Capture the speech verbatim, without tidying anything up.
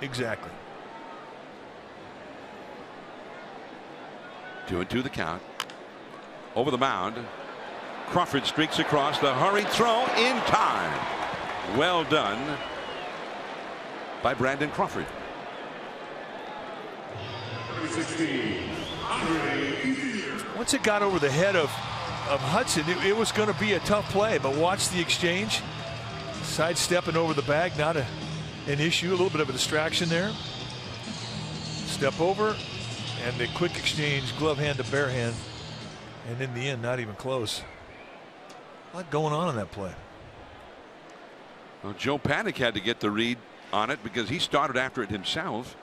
Exactly. Two and two the count. Over the mound. Crawford streaks across, the hurried throw in time. Well done by Brandon Crawford. Once it got over the head of, of Hudson, it, it was going to be a tough play, but watch the exchange. Sidestepping over the bag, not a, an issue, a little bit of a distraction there. Step over, and the quick exchange, glove hand to bare hand. And in the end, not even close. A lot going on in that play. Well, Joe Panik had to get the read on it because he started after it himself.